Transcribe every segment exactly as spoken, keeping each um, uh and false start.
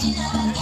Like your man, I'm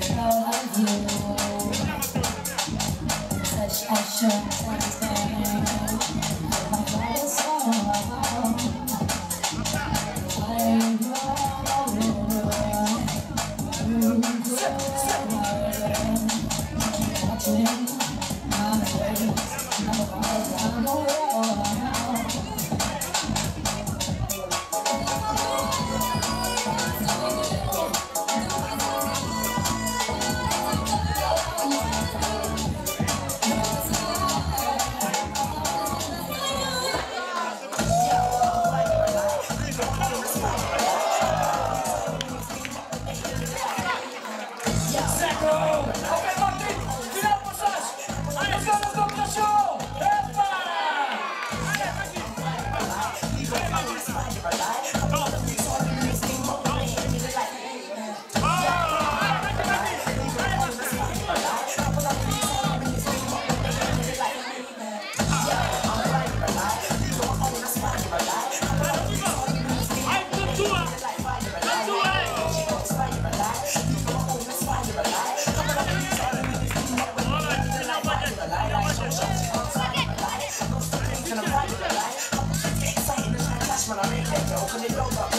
proud of you. Such action, such pain. My heart is so wrong. I'm wrong. I'm wrong. I'm wrong. Open it over.